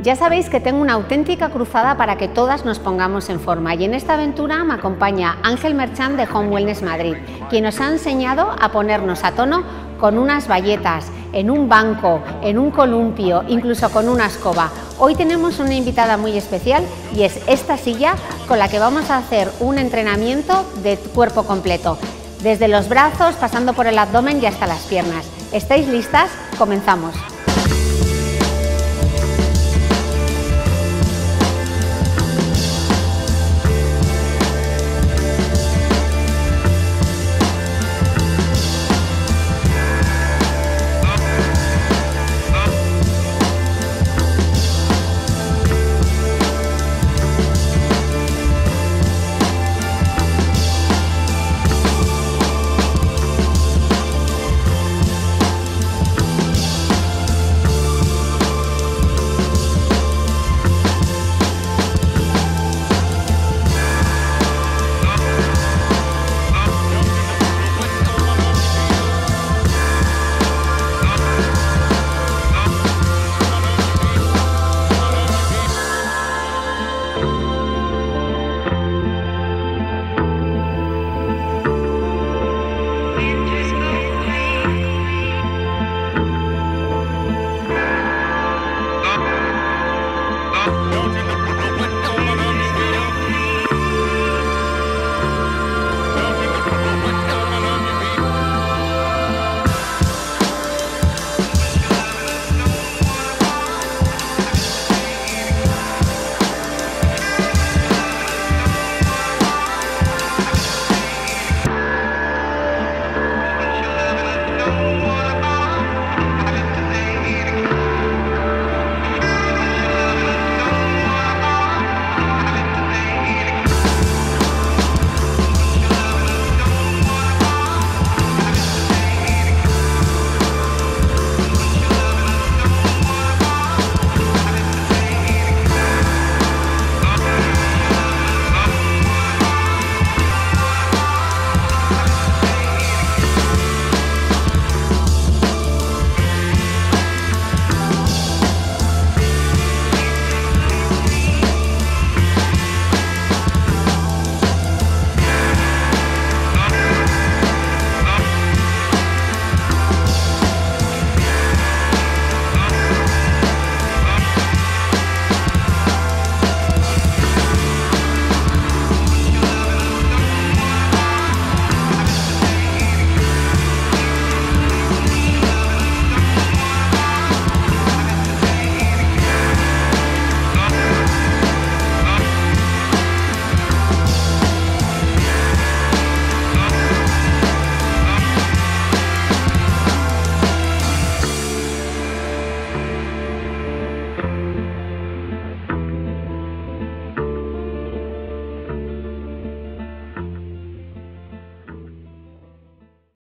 Ya sabéis que tengo una auténtica cruzada para que todas nos pongamos en forma y en esta aventura me acompaña Ángel Merchán de Home Wellness Madrid, quien nos ha enseñado a ponernos a tono con unas bayetas, en un banco, en un columpio, incluso con una escoba. Hoy tenemos una invitada muy especial y es esta silla con la que vamos a hacer un entrenamiento de cuerpo completo, desde los brazos, pasando por el abdomen y hasta las piernas. ¿Estáis listas? Comenzamos.